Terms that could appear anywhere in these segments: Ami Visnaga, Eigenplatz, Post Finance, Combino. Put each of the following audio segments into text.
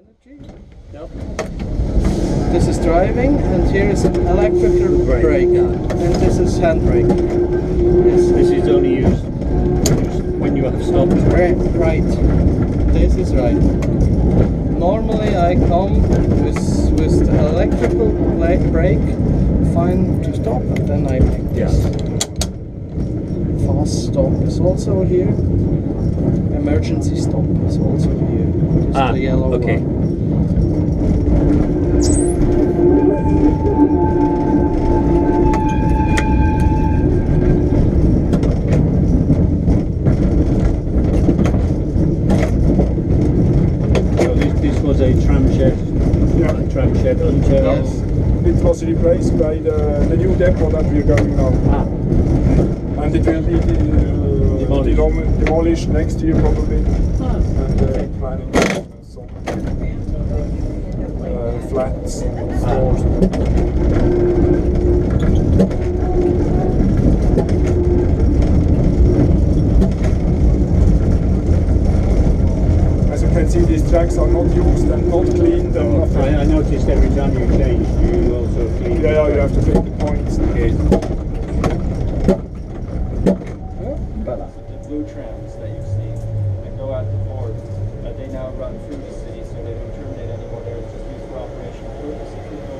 Energy. Yep. This is driving, and here is an electrical brake, and this is handbrake. Yes. This is only used when you have stopped. Right. This is right. Normally I come with the electrical brake, fine to stop, and then I make this. Fast stop is also here. Emergency stop is also here. Just the yellow one. So this was a tram shed. Yeah. A tram shed, yes. It was replaced by the new depot that we are going now. And it will be demolished next year probably, and planning some flats and stores. As you can see, these tracks are not used and not cleaned. I noticed every time you change, you also clean. Yeah, you have to take the points. Okay. Trams that you've seen that go out the port, they now run through the city, so they don't terminate anymore. They're just used for operational purposes. They go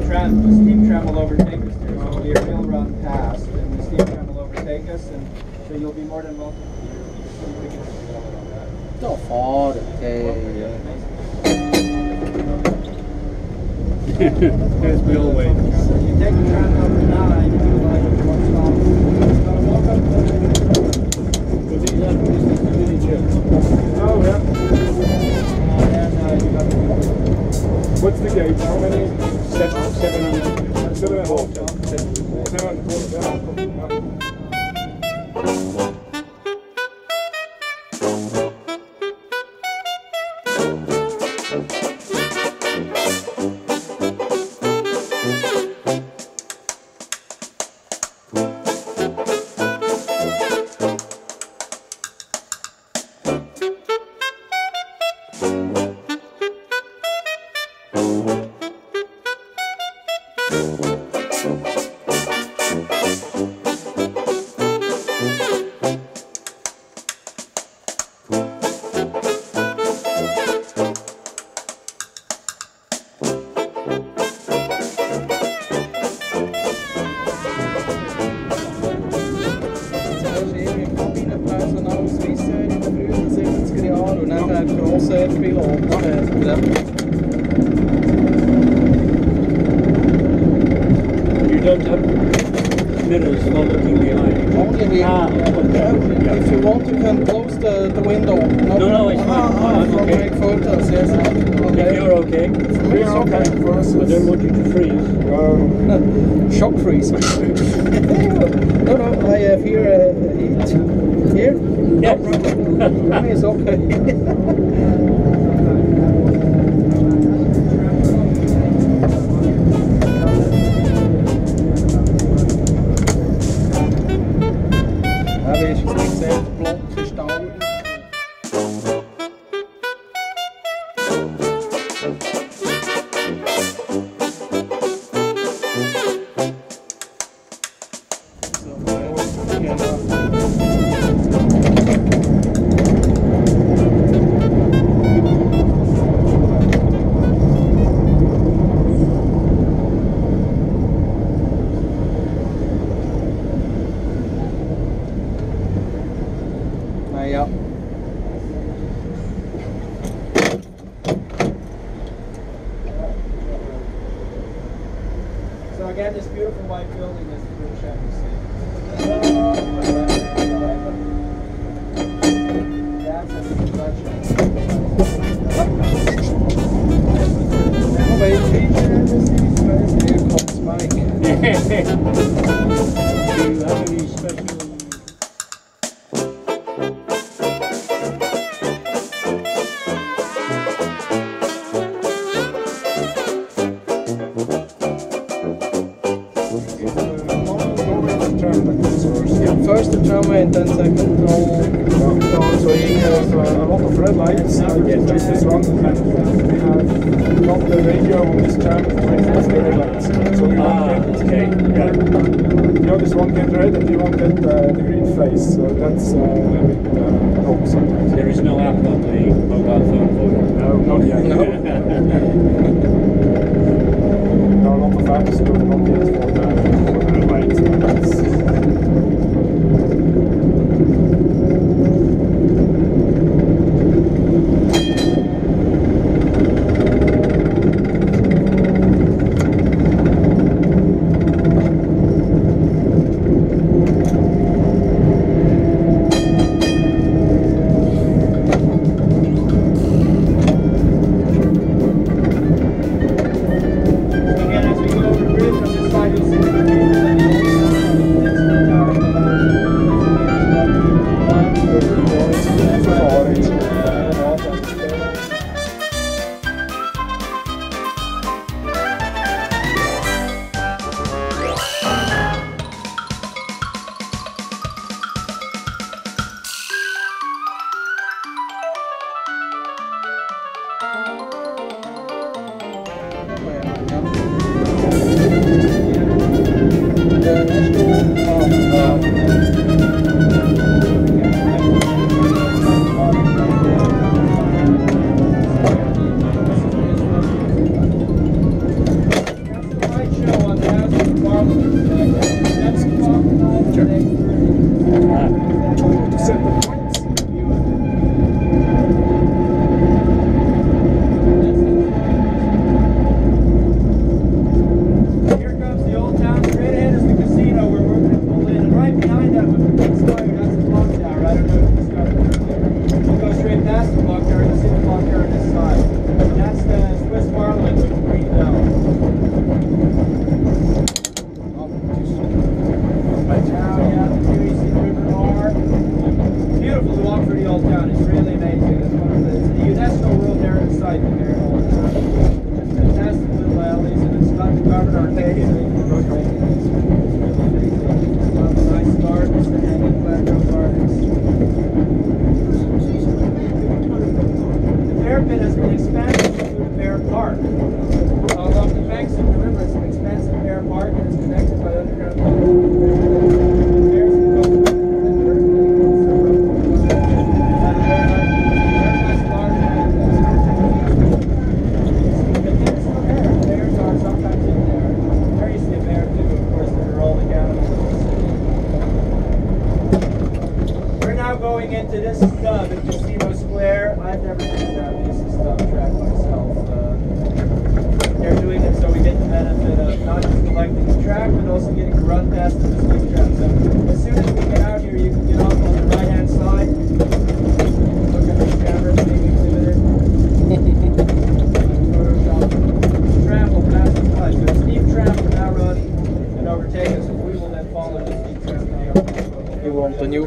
there and the steam tram will overtake us there. So the rail run past, and the steam tram will overtake us, and so you'll be more than welcome to get on that. As we always. So you take the tram number 9, you like one stop. So these are what's the gauge? How many? 7.5. It's a normal normal term that First the tramway and then second round. So you have a lot of red lights. This is one fact. We have not the radio on this tram when it has the red lights. So you this one get red and you won't get the green face. So that's a bit hope sometimes. There is no app on the mobile phone for you? No, not yet. No. There are a lot of apps, but not yet for the lights.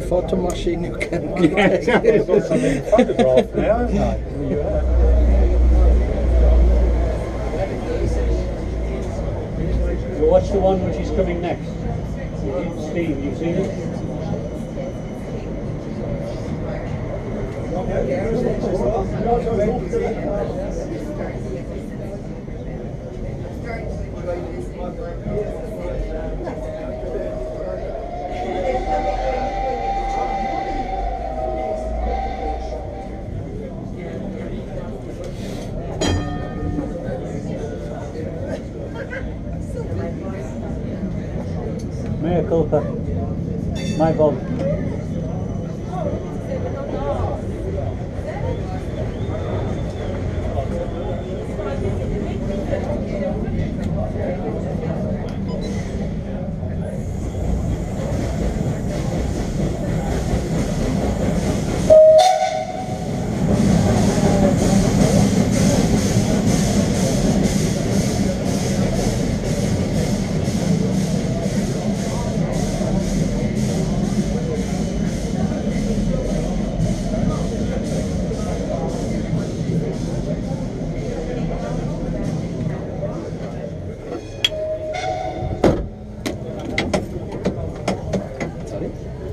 Photo machine you can get. Yeah, it's also a photograph. So what's the one which is coming next? Steve, you've seen it? My fault.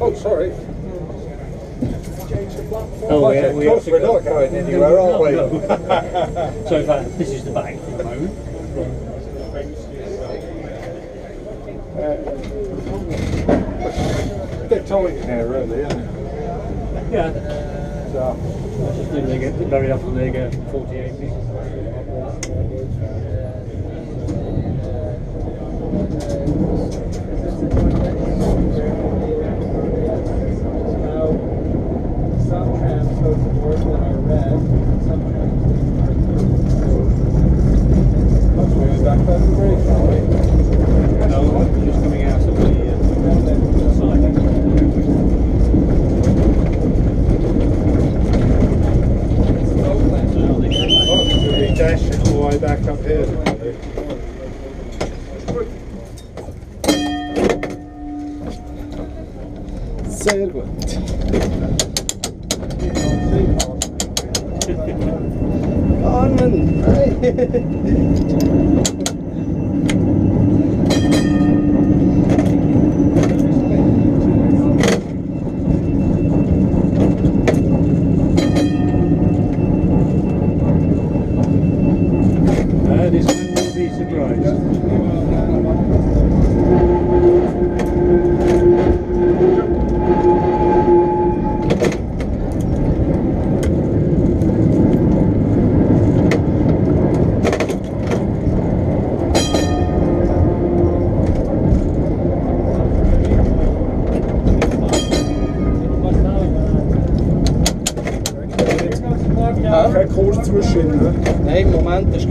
Oh, sorry. Change the platform. Oh, yeah, of course we're not going anywhere, are we? No. So this is the back for the moment. A bit tight in here, really, isn't it? Yeah. So. I just think they get very often they get 48 meters. Some trams go to more than I read, and some trams are through. Back by the bridge, aren't we? No, we're just coming out of the side. Oh, we're dashing all the way back up here. Sehr gut. Oh Mann! This one will be surprised. Nein, Moment, das ist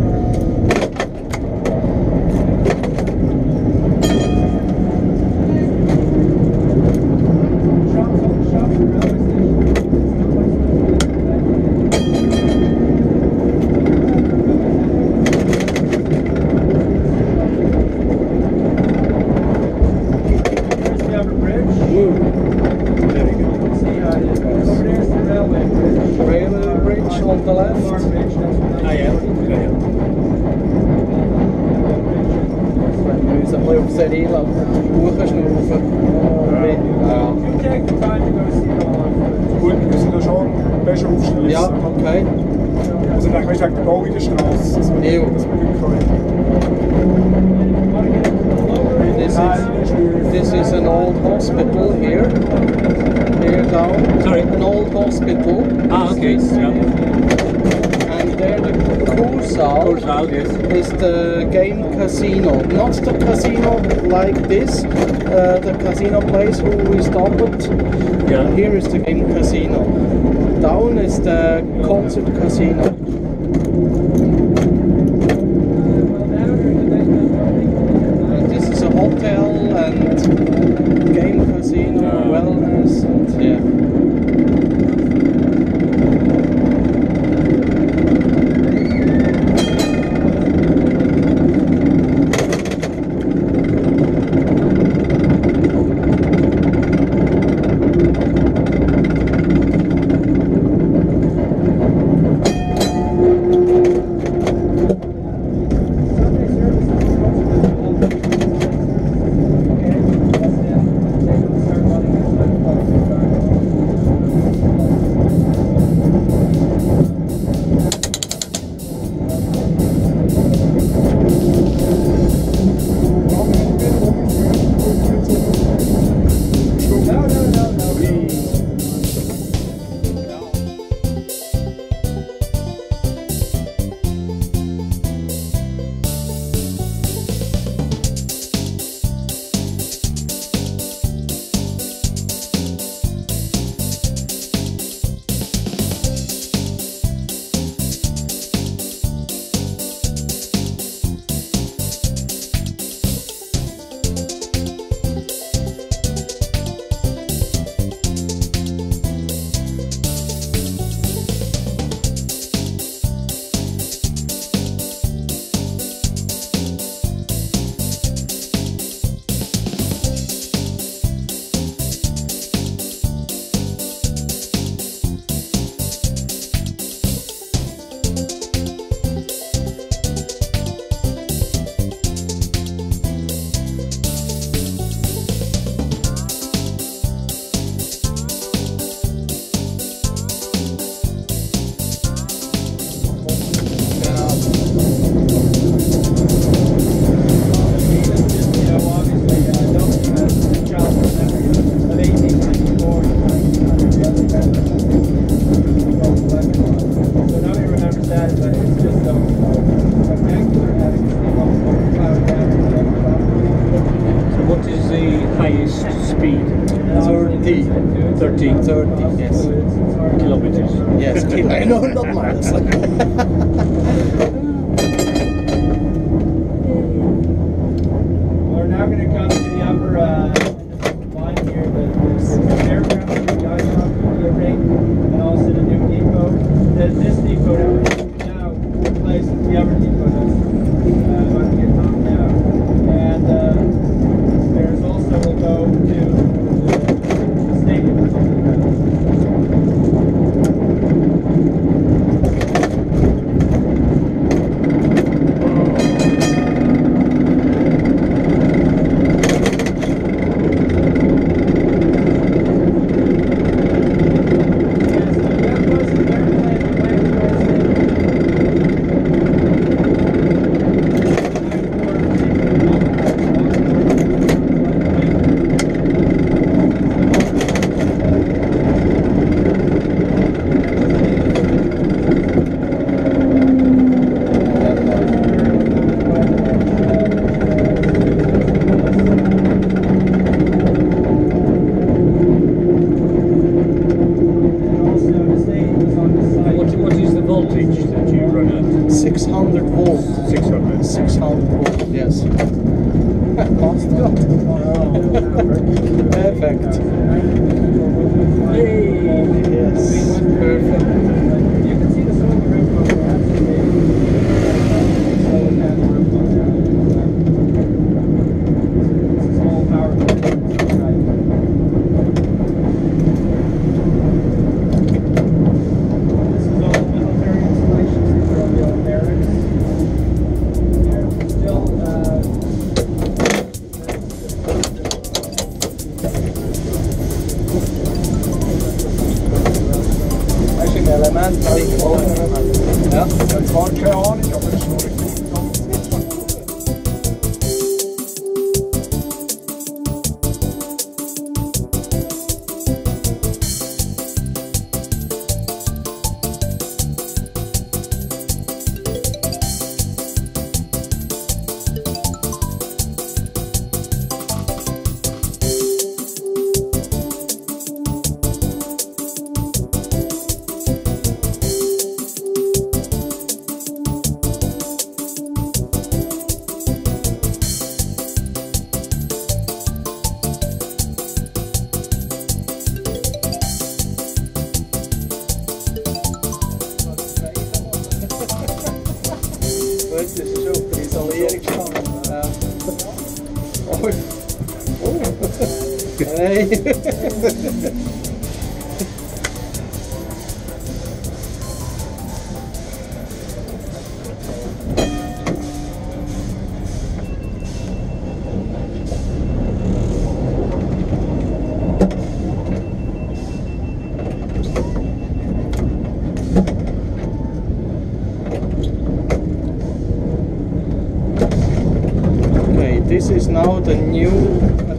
The casino place who we stopped. Yeah. Here is the game casino. Down is the concert casino. And this is a hotel and game casino, wellness, and This is now the new,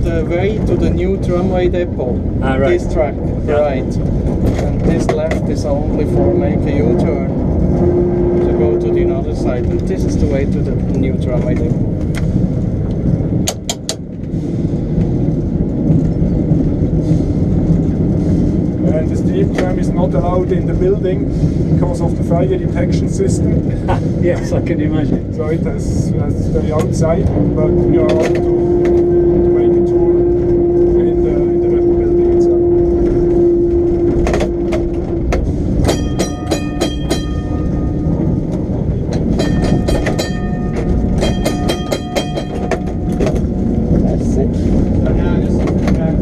the way to the new tramway depot. Ah, right. This track, yeah. Right, and this left is only for make a U-turn to go to the other side. And this is the way to the new tramway depot. And the steep tram is not allowed in the building because of the fire detection system. Yes, I can imagine. So it has very outside, but we are allowed to make a tour in the depot building itself. That's it. And now this is the back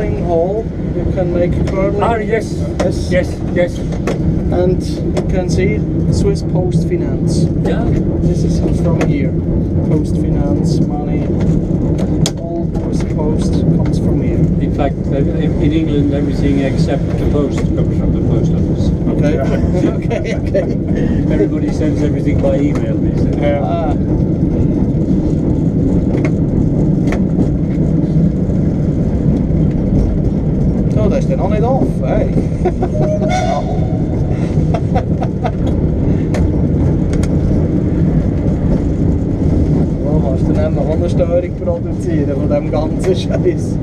curling hole. You can make curling. Ah, yes. Yes. Yes. Yes. And you can see Swiss Post Finance. Yeah. This is from here. Post Finance, money. All post comes from here. In fact, in England, everything except the post comes from the post office. Okay. Okay. Okay, okay. Everybody sends everything by email these days. Yeah. So they're still on and off, eh? Wo kannst du denn noch eine Störung produzieren von dem ganzen Scheiß?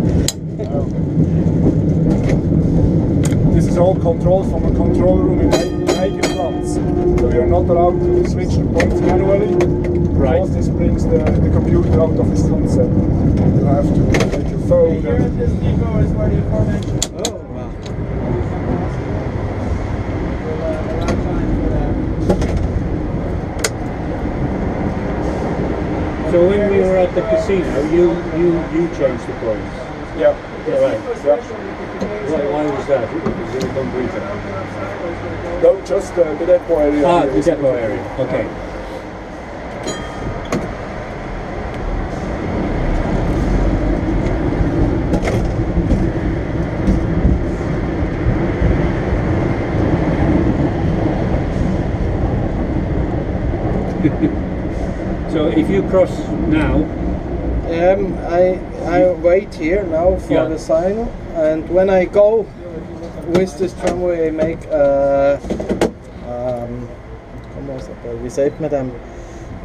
This is all controlled from a control room in Eigenplatz. So we are not allowed to switch the points manually. Right. Because this brings the computer out of its concept. You have to take your phone. Here at this depot is where the aforementioned. Oh, wow. So when we were at the casino, you changed the points. Yeah. Right. Yeah. Why was that? Because it was no, just the depot area. Ah, the depot area. Okay. So if you cross now, I wait here now for the sign, and when I go with this tramway I make we save me them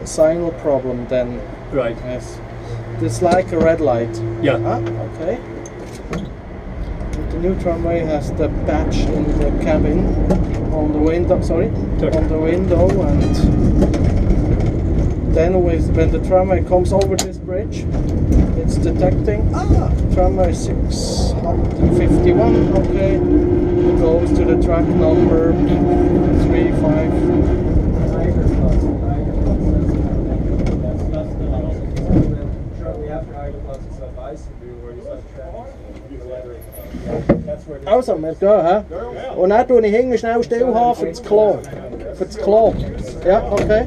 a signal problem then. Right. Yes. It's like a red light. Yeah. Ah, okay. And the new tramway has the patch in the cabin on the window, sorry, on the window, and then with when the tramway comes over this bridge it's detecting, tramway 651, okay, it goes to the track number 35. Also, wir gehen, hä? Und dann tue ich hinten schnell stillhaben für das Klo. Für das Klo. Ja, okay.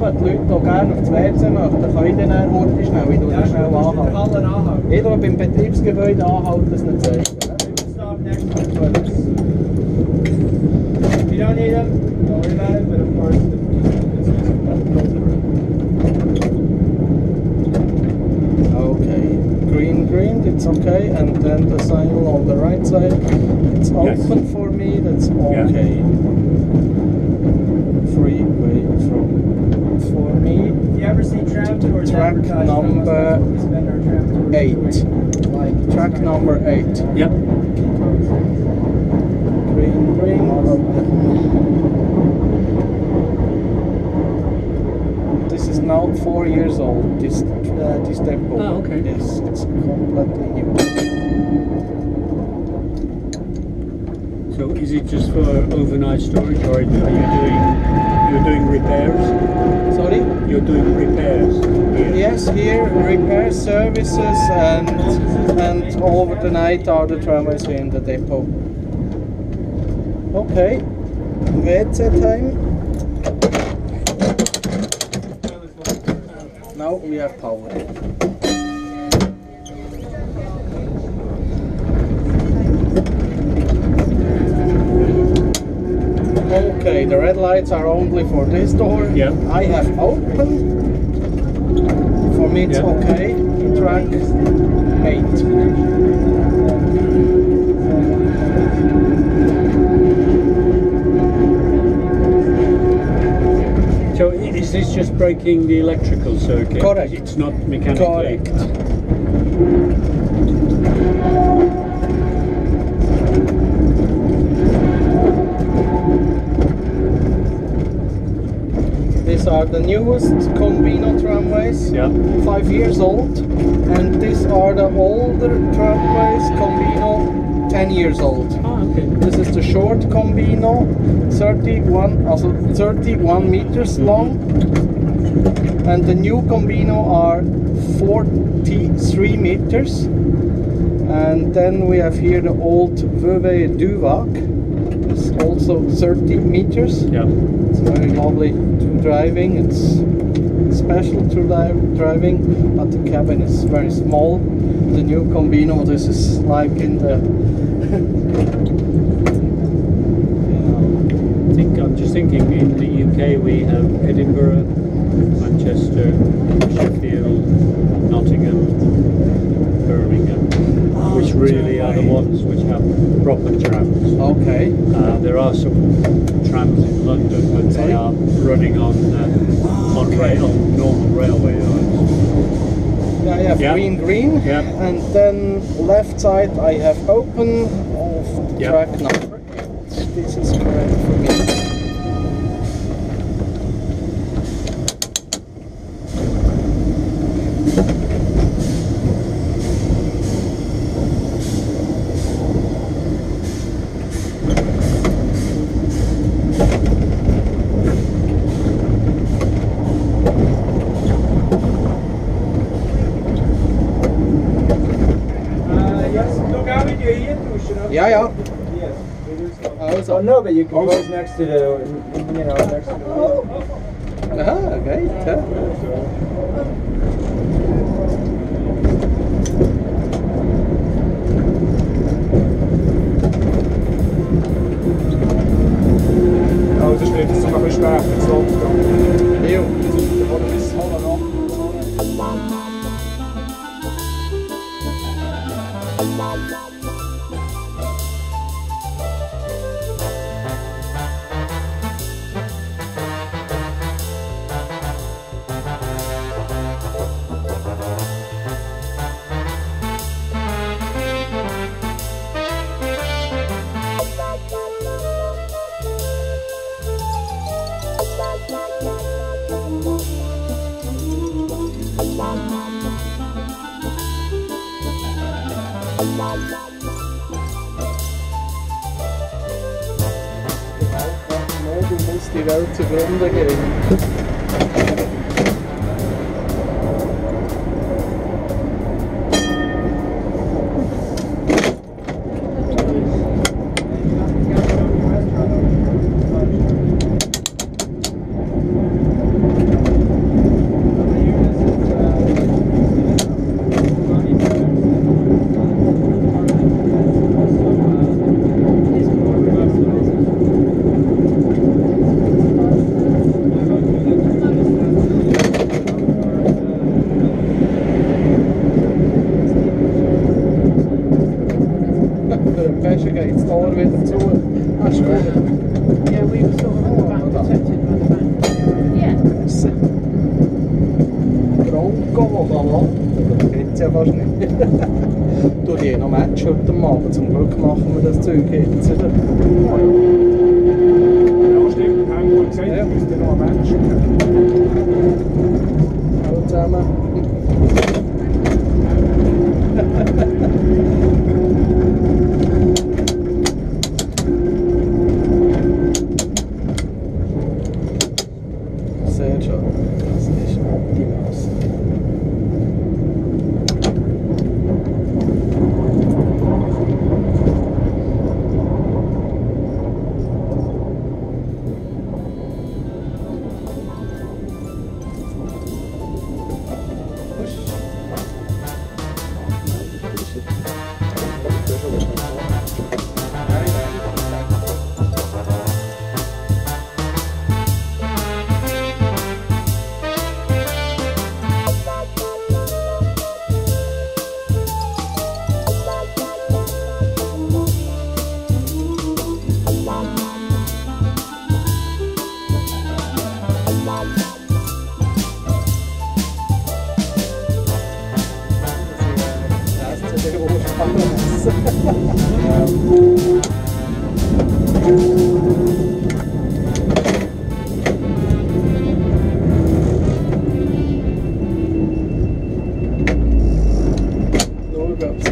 Wenn die Leute noch gerne auf die WC möchten, dann kann ich dann kurz schnell, ich tue das schnell anhalten. Ich tue beim Betriebsgebäude anhalten, das nicht zeigen. You don't need them, don't worry about it, but of course okay, green, it's okay, and then the signal on the right side, it's open for me, that's okay. Freeway for me. Have you ever seen track tours? Track number 8. Like track number 8. Yep. Green. This is now 4 years old. This depot. Oh, okay. Yes, it's completely new. So is it just for overnight storage, or are you doing repairs? Sorry? You're doing repairs? Here. Yes, here repair services and over the night are the tramways in the depot. Okay, WC time. Now we have power. Okay, the red lights are only for this door. Yeah. I have open. For me it's okay. Track 8. So is this just breaking the electrical circuit? Correct. It's not mechanically? Correct. These are the newest Combino tramways, 5 years old, and these are the older tramways, Combino 10 years old. Ah, okay. This is the short Combino, 31 meters long, and the new Combino are 43 meters, and then we have here the old Veuve Duvac. It's also 30 meters. Yeah. It's very lovely driving. It's special to driving, but the cabin is very small. The new Combino, this is like in the... yeah, I'm just thinking in the UK we have Edinburgh, Manchester, Sheffield, Nottingham, Birmingham, which really are the ones which have proper trams. Okay. There are some trams in London, but they are running on normal railway lines. Yeah, I have green, yep. And then left side I have open of the track number. This is correct for me. Yeah, yeah. Yes, we do so. Oh, no, but you can go next to the, you know, next to the... Ah, okay. Oh, just need to cover staff and so on. The bottom is hollow. Die Welt zugrunde gehen. Durch je noch Match heute Abend. Zum Glück machen wir das Zeug jetzt, oder? Ja, stimmt. Haben wir gesagt, wir müssten noch ein Match. Hallo zusammen. Sehr schön. Das ist die Masse.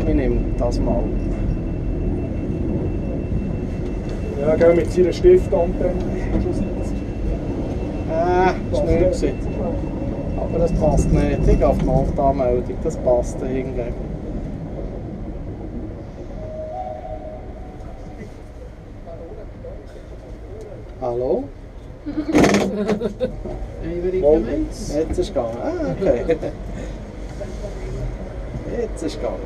Wir nehmen das mal. Ja, gehen mit seiner Stift anbringen. Schnell. Aber das passt nicht. Ich gehe auf die Nachtanmeldung, das passt irgendwie. Hallo? Anybody comments? It's a scholar. Ah, okay. It's a scholar.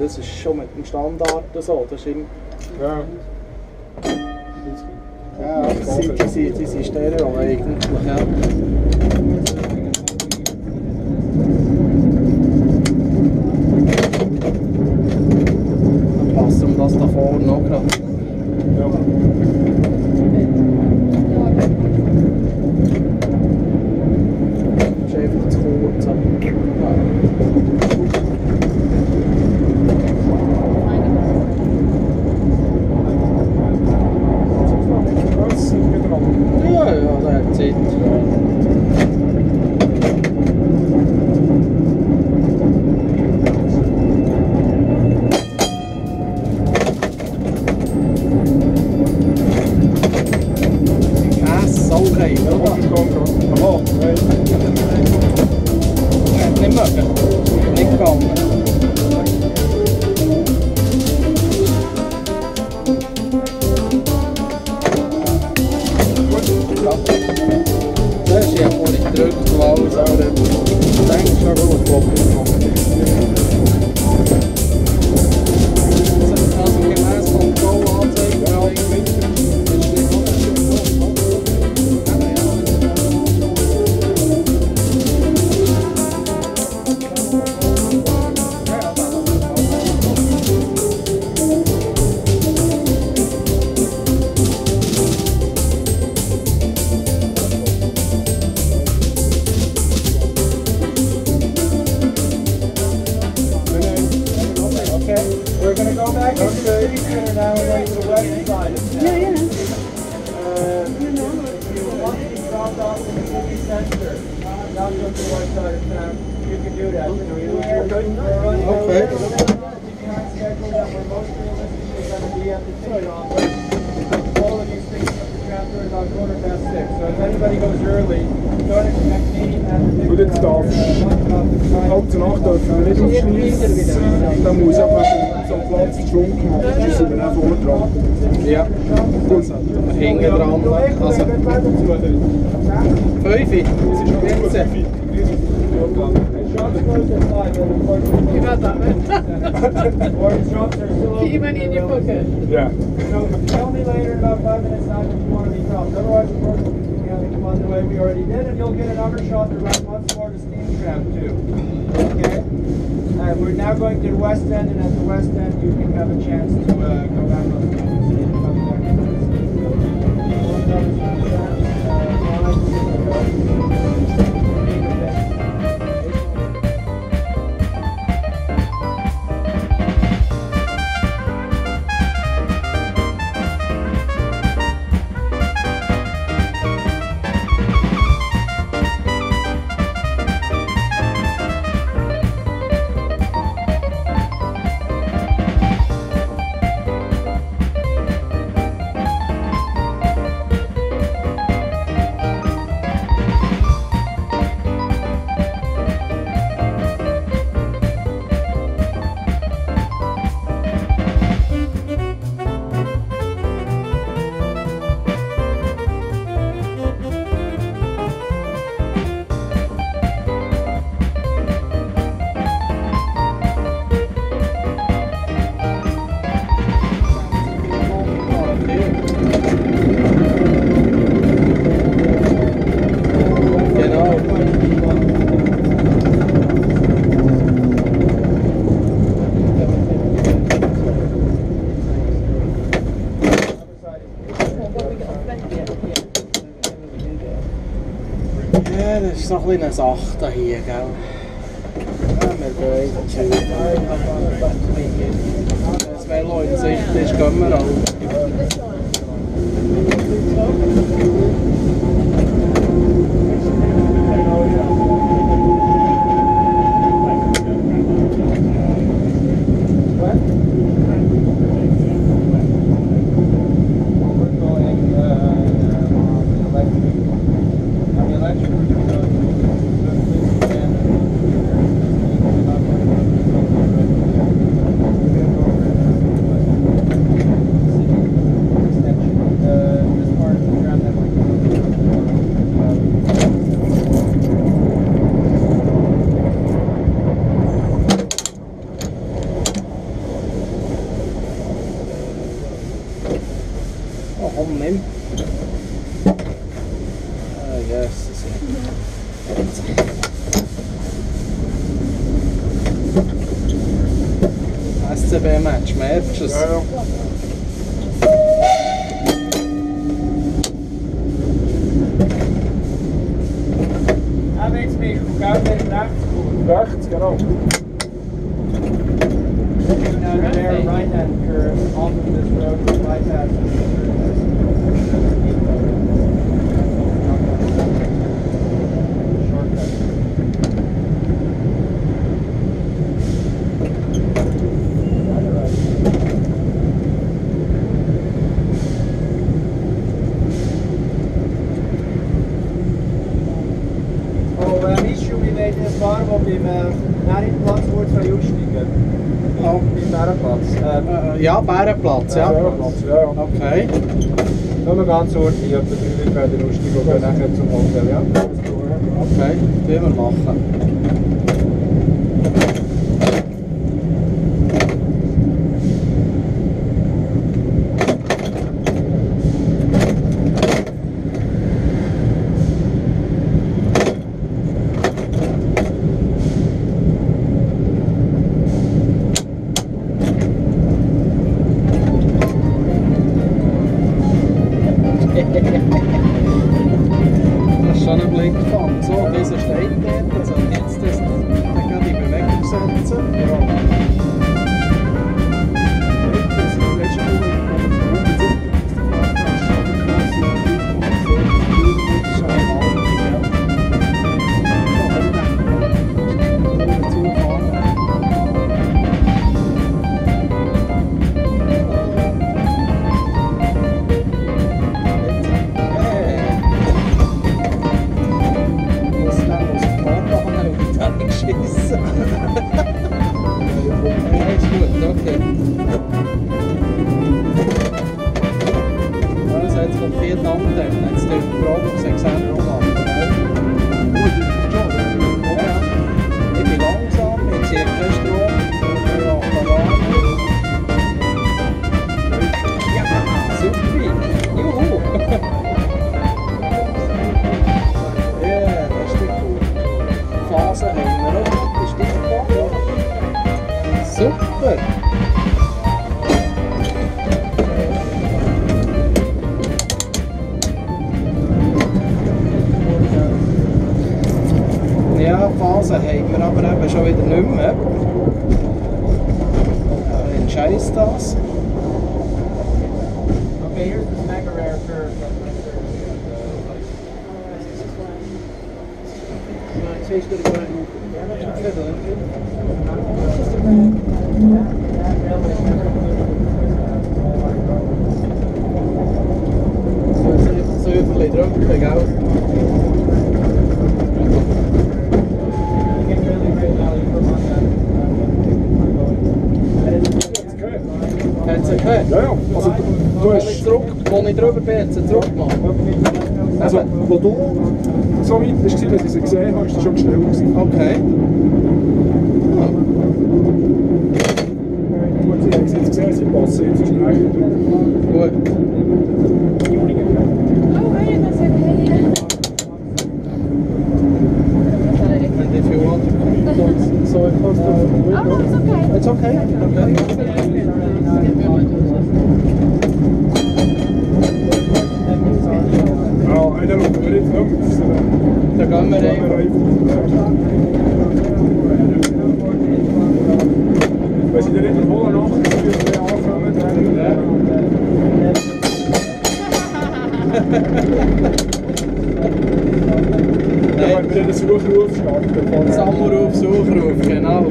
Das ist schon mit dem Standard so, das ist im... Ja. Ja, sie sind Stereo eigentlich, ja. Dann passt um das da vorne noch gerade. Ja. Das ist einfach zu kurz. Ja. Ja, that's it. Okay, we're going to go back into the city center now and then to the west side of town. If you want to be dropped off in the city center, not just the west side of town, you can do that. We're running behind schedule that we're most realistically going to be at the city office. All of these things up the chapter is about 6:15. So if anybody goes early, don't expect me at the city office. Hauptnacht dürfen wir nicht aufschließen, da muss ich einfach so einen Platz geschwunken haben, dann sind wir dann vorne dran. Ja, gut. Hinten dran, also 5, das ist 14. You got that, man? Or the shops are still open. Keep money in your pocket. Yeah. So tell me later in about 5 minutes time if you want to be dropped. Otherwise, of course, we'll be having fun the way we already did, and you'll get another shot to run once more to steam trap too. Okay? And we're now going to the west end, and at the west end, you can have a chance to go back on the campus and come back to the city. Ja, das ist noch ein bisschen eine Sache da hier, gell? Ja, wir gehen zu. Das Velo in Sicht ist, gehen wir Match, man. It's just... That makes me go to left. Rechts, genau. You know, the very right-hand curve off of this road, the right-hand curve. Ja, Bärenplatz, ja. Bärenplatz, ja. Okay. Nur ganz ordentlich, ob der Frühling bei der Rüstung und dann nachher zum Hotel, ja? Okay, das werden wir machen. Das ist schon ein Blick von so, dieser steht dort, also jetzt das. Strecke. Einerseits von vier Tanten, jetzt dürfen wir proben, das Exempel machen. Ich bin langsam, ich ziehe keinen Strom, ich mache an. Ja, super! Juhu! Ja, das ist cool. Phase haben wir noch, ist die super! Ja, Phase haben wir aber eben schon wieder nicht mehr. Wen scheisst das? Okay, here's the mega rare curve. So you play drum, like out. Hey, ja, also du hast zurück, wo ich drüber bin, jetzt zurück gemacht. Also, wo du so weit warst, dass ich sie gesehen habe, ist das schon schnell gewesen. Okay. Gut, sie haben es jetzt gesehen, sie passen jetzt schnell. Gut. Oh, hey, das ist okay. And if you want to, so it comes to... Oh, it's okay. It's okay. Okay. Da gehen wir rein. Wenn Sie den Ritter holen, dann müssen wir anfangen. Dann können wir den Suchruf starten. Sammelruf, Suchruf, genau.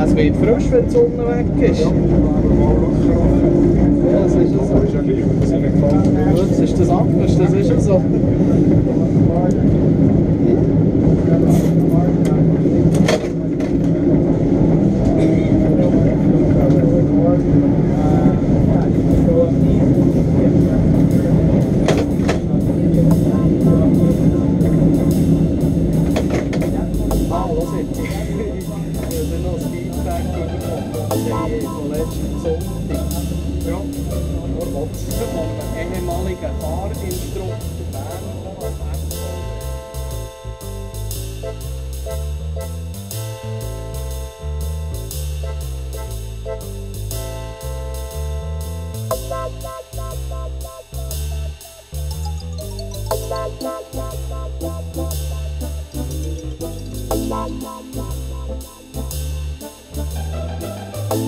Es wird frisch, wenn die Sonne weg ist. Ja, das ist so. Gut, das ist das anders, das ist so.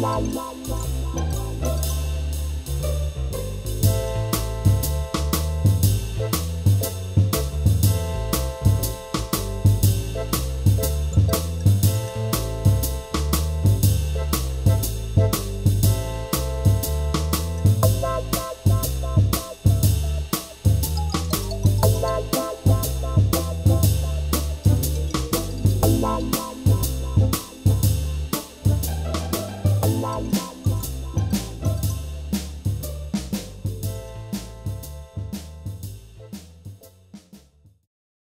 Wow.